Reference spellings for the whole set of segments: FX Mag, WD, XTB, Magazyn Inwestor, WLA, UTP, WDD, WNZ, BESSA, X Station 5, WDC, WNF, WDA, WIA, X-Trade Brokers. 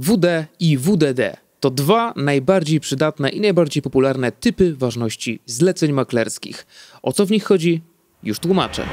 WD i WDD. To dwa najbardziej przydatne i najbardziej popularne typy ważności zleceń maklerskich. O co w nich chodzi? Już tłumaczę.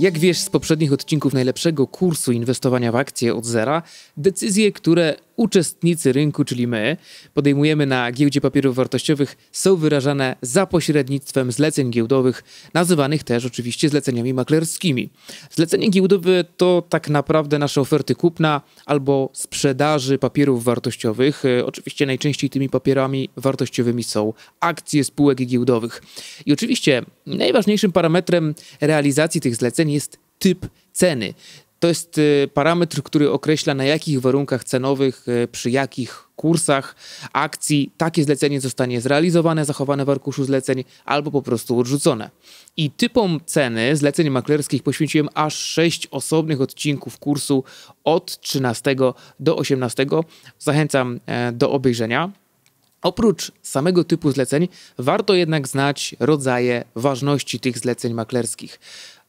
Jak wiesz z poprzednich odcinków najlepszego kursu inwestowania w akcje od zera, decyzje, które uczestnicy rynku, czyli my, podejmujemy na giełdzie papierów wartościowych, są wyrażane za pośrednictwem zleceń giełdowych, nazywanych też oczywiście zleceniami maklerskimi. Zlecenie giełdowe to tak naprawdę nasze oferty kupna albo sprzedaży papierów wartościowych. Oczywiście najczęściej tymi papierami wartościowymi są akcje spółek giełdowych. I oczywiście najważniejszym parametrem realizacji tych zleceń jest typ ceny. To jest parametr, który określa, na jakich warunkach cenowych, przy jakich kursach akcji takie zlecenie zostanie zrealizowane, zachowane w arkuszu zleceń albo po prostu odrzucone. I typom ceny zleceń maklerskich poświęciłem aż 6 osobnych odcinków kursu od 13 do 18. Zachęcam do obejrzenia. Oprócz samego typu zleceń warto jednak znać rodzaje ważności tych zleceń maklerskich,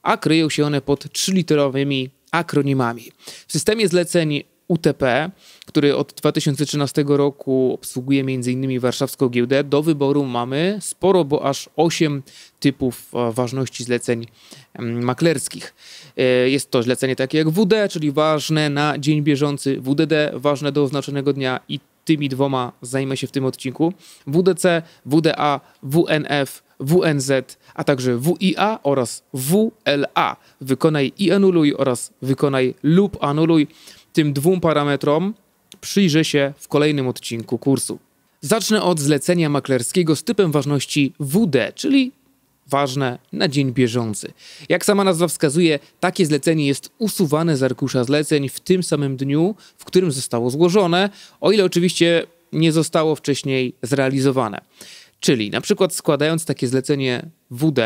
a kryją się one pod 3-literowymi akronimami. W systemie zleceń UTP, który od 2013 roku obsługuje m.in. warszawską giełdę, do wyboru mamy sporo, bo aż 8 typów ważności zleceń maklerskich. Jest to zlecenie takie jak WD, czyli ważne na dzień bieżący, WDD, ważne do oznaczonego dnia, i tymi dwoma zajmę się w tym odcinku. WDC, WDA, WNF, WNZ, a także WIA oraz WLA. Wykonaj i anuluj oraz wykonaj lub anuluj. Tym dwóm parametrom przyjrzę się w kolejnym odcinku kursu. Zacznę od zlecenia maklerskiego z typem ważności WD, czyli ważne na dzień bieżący. Jak sama nazwa wskazuje, takie zlecenie jest usuwane z arkusza zleceń w tym samym dniu, w którym zostało złożone, o ile oczywiście nie zostało wcześniej zrealizowane. Czyli na przykład składając takie zlecenie WD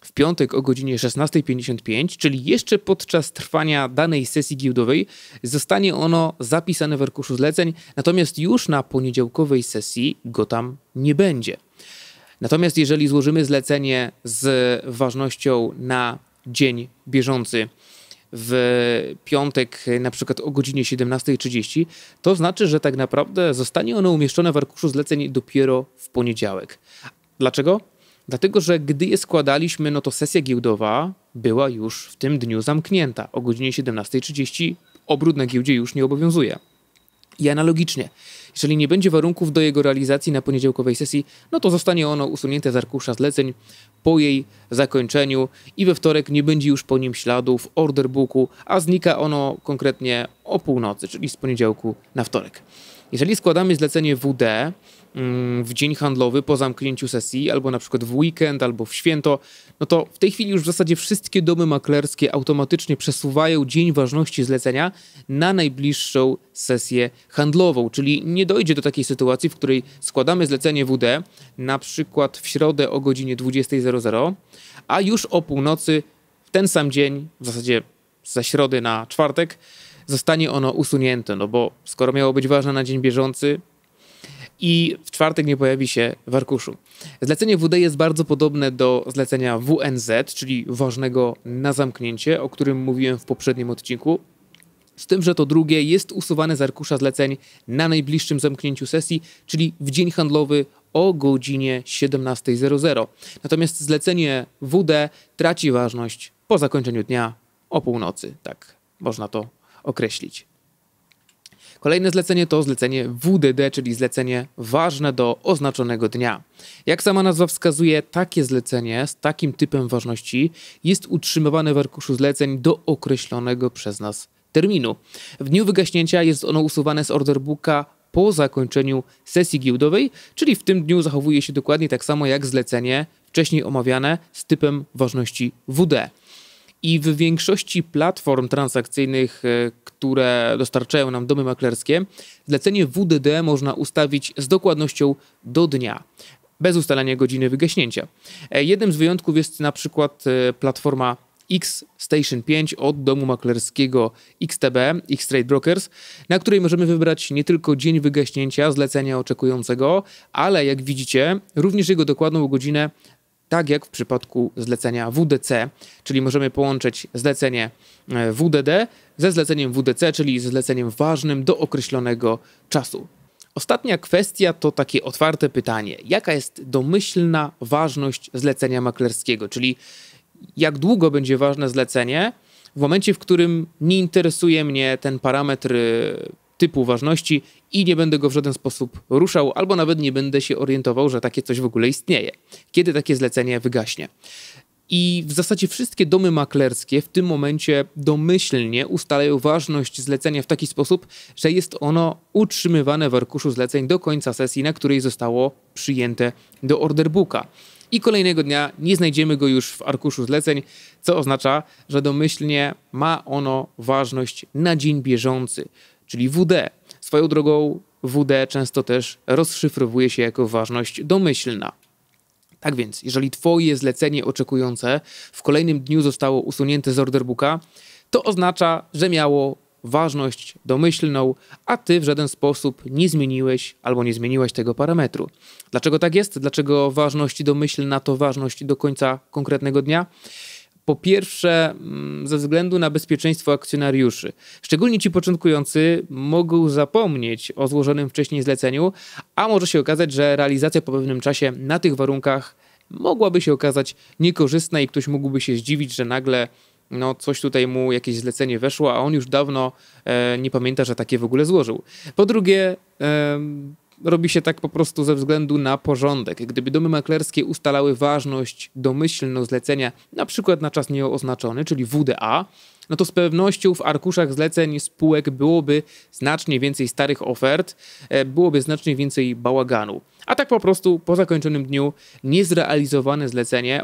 w piątek o godzinie 16:55, czyli jeszcze podczas trwania danej sesji giełdowej, zostanie ono zapisane w arkuszu zleceń, natomiast już na poniedziałkowej sesji go tam nie będzie. Natomiast jeżeli złożymy zlecenie z ważnością na dzień bieżący w piątek na przykład o godzinie 17:30, to znaczy, że tak naprawdę zostanie ono umieszczone w arkuszu zleceń dopiero w poniedziałek. Dlaczego? Dlatego, że gdy je składaliśmy, no to sesja giełdowa była już w tym dniu zamknięta. O godzinie 17:30 obrót na giełdzie już nie obowiązuje. I analogicznie, jeżeli nie będzie warunków do jego realizacji na poniedziałkowej sesji, no to zostanie ono usunięte z arkusza zleceń po jej zakończeniu i we wtorek nie będzie już po nim śladu w order booku, a znika ono konkretnie o północy, czyli z poniedziałku na wtorek. Jeżeli składamy zlecenie WD w dzień handlowy po zamknięciu sesji, albo na przykład w weekend, albo w święto, no to w tej chwili już w zasadzie wszystkie domy maklerskie automatycznie przesuwają dzień ważności zlecenia na najbliższą sesję handlową, czyli nie dojdzie do takiej sytuacji, w której składamy zlecenie WD na przykład w środę o godzinie 20:00, a już o północy w ten sam dzień, w zasadzie ze środy na czwartek, zostanie ono usunięte, no bo skoro miało być ważne na dzień bieżący i w czwartek nie pojawi się w arkuszu. Zlecenie WD jest bardzo podobne do zlecenia WNZ, czyli ważnego na zamknięcie, o którym mówiłem w poprzednim odcinku, z tym, że to drugie jest usuwane z arkusza zleceń na najbliższym zamknięciu sesji, czyli w dzień handlowy o godzinie 17:00. Natomiast zlecenie WD traci ważność po zakończeniu dnia o północy, tak można to określić. Kolejne zlecenie to zlecenie WDD, czyli zlecenie ważne do oznaczonego dnia. Jak sama nazwa wskazuje, takie zlecenie z takim typem ważności jest utrzymywane w arkuszu zleceń do określonego przez nas terminu. W dniu wygaśnięcia jest ono usuwane z orderbooka po zakończeniu sesji giełdowej, czyli w tym dniu zachowuje się dokładnie tak samo jak zlecenie wcześniej omawiane z typem ważności WD. I w większości platform transakcyjnych, które dostarczają nam domy maklerskie, zlecenie WDD można ustawić z dokładnością do dnia, bez ustalania godziny wygaśnięcia. Jednym z wyjątków jest na przykład platforma X Station 5 od domu maklerskiego XTB, X-Trade Brokers, na której możemy wybrać nie tylko dzień wygaśnięcia zlecenia oczekującego, ale jak widzicie również jego dokładną godzinę tak jak w przypadku zlecenia WDC, czyli możemy połączyć zlecenie WDD ze zleceniem WDC, czyli ze zleceniem ważnym do określonego czasu. Ostatnia kwestia to takie otwarte pytanie. Jaka jest domyślna ważność zlecenia maklerskiego, czyli jak długo będzie ważne zlecenie w momencie, w którym nie interesuje mnie ten parametr typu ważności i nie będę go w żaden sposób ruszał, albo nawet nie będę się orientował, że takie coś w ogóle istnieje. Kiedy takie zlecenie wygaśnie? I w zasadzie wszystkie domy maklerskie w tym momencie domyślnie ustalają ważność zlecenia w taki sposób, że jest ono utrzymywane w arkuszu zleceń do końca sesji, na której zostało przyjęte do orderbooka. I kolejnego dnia nie znajdziemy go już w arkuszu zleceń, co oznacza, że domyślnie ma ono ważność na dzień bieżący, czyli WD. Swoją drogą WD często też rozszyfrowuje się jako ważność domyślna. Tak więc, jeżeli twoje zlecenie oczekujące w kolejnym dniu zostało usunięte z orderbooka, to oznacza, że miało ważność domyślną, a ty w żaden sposób nie zmieniłeś albo nie zmieniłaś tego parametru. Dlaczego tak jest? Dlaczego ważność domyślna to ważność do końca konkretnego dnia? Po pierwsze, ze względu na bezpieczeństwo akcjonariuszy. Szczególnie ci początkujący mogą zapomnieć o złożonym wcześniej zleceniu, a może się okazać, że realizacja po pewnym czasie na tych warunkach mogłaby się okazać niekorzystna i ktoś mógłby się zdziwić, że nagle coś tutaj mu jakieś zlecenie weszło, a on już dawno nie pamięta, że takie w ogóle złożył. Po drugie, robi się tak po prostu ze względu na porządek. Gdyby domy maklerskie ustalały ważność domyślną zlecenia, na przykład na czas nieoznaczony, czyli WDA, no to z pewnością w arkuszach zleceń spółek byłoby znacznie więcej starych ofert, byłoby znacznie więcej bałaganu. A tak po prostu po zakończonym dniu niezrealizowane zlecenie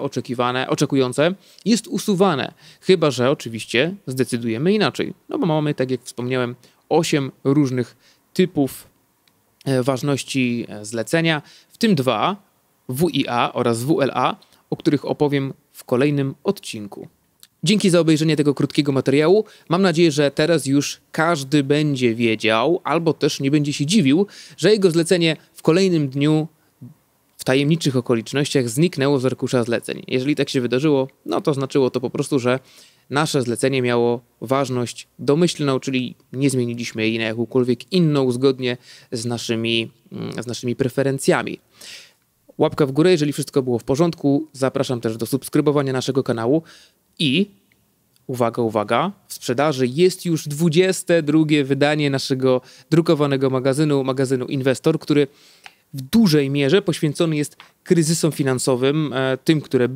oczekujące jest usuwane, chyba że oczywiście zdecydujemy inaczej. No bo mamy, tak jak wspomniałem, 8 różnych typów ważności zlecenia, w tym 2 WIA oraz WLA, o których opowiem w kolejnym odcinku. Dzięki za obejrzenie tego krótkiego materiału. Mam nadzieję, że teraz już każdy będzie wiedział, albo też nie będzie się dziwił, że jego zlecenie w kolejnym dniu w tajemniczych okolicznościach zniknęło z arkusza zleceń. Jeżeli tak się wydarzyło, no to znaczyło to po prostu, że nasze zlecenie miało ważność domyślną, czyli nie zmieniliśmy jej na jakąkolwiek inną zgodnie z naszymi preferencjami. Łapka w górę, jeżeli wszystko było w porządku. Zapraszam też do subskrybowania naszego kanału. I uwaga, uwaga, w sprzedaży jest już 22 wydanie naszego drukowanego magazynu Inwestor, który w dużej mierze poświęcony jest kryzysom finansowym, tym, które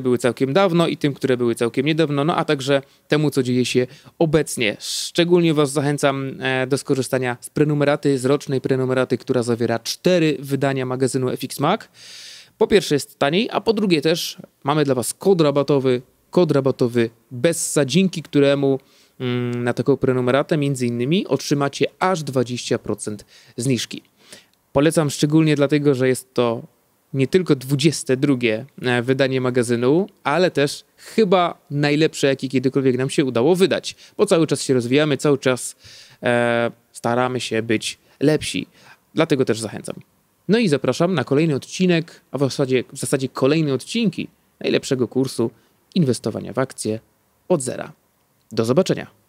były całkiem dawno i tym, które były całkiem niedawno, no a także temu, co dzieje się obecnie. Szczególnie was zachęcam do skorzystania z prenumeraty, z rocznej prenumeraty, która zawiera 4 wydania magazynu FX Mag. Po pierwsze jest taniej, a po drugie też mamy dla was kod rabatowy BESSA, dzięki któremu na taką prenumeratę między innymi otrzymacie aż 20% zniżki. Polecam szczególnie dlatego, że jest to nie tylko 22 wydanie magazynu, ale też chyba najlepsze, jakie kiedykolwiek nam się udało wydać, bo cały czas się rozwijamy, cały czas staramy się być lepsi. Dlatego też zachęcam. No i zapraszam na kolejny odcinek, a w zasadzie kolejne odcinki najlepszego kursu inwestowania w akcje od zera. Do zobaczenia.